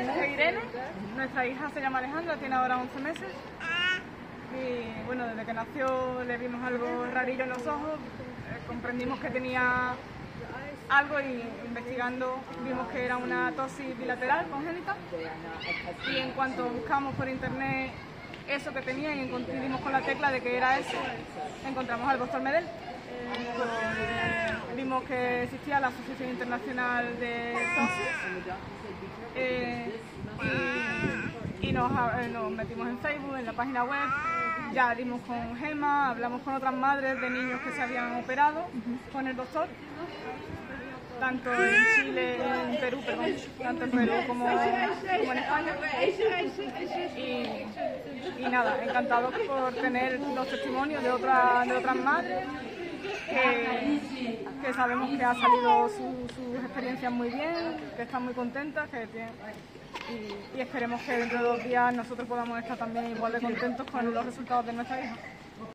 es Irene, nuestra hija se llama Alejandra, tiene ahora 11 meses. Y bueno, desde que nació le vimos algo rarillo en los ojos, comprendimos que tenía algo y investigando vimos que era una tosis bilateral congénita. Y en cuanto buscamos por internet eso que tenía y dimos con la tecla de que era eso, encontramos al Dr. Medel. Vimos que existía la Asociación Internacional de Tosis y nos metimos en Facebook, en la página web, ya dimos con Gema, hablamos con otras madres de niños que se habían operado con el doctor, tanto en Chile, en Perú, perdón, tanto en Perú como en España. Y nada, encantados por tener los testimonios de otras madres que sabemos que ha salido sus experiencias muy bien, que están muy contentas, y esperemos que dentro de 2 días nosotros podamos estar también igual de contentos con los resultados de nuestra hija.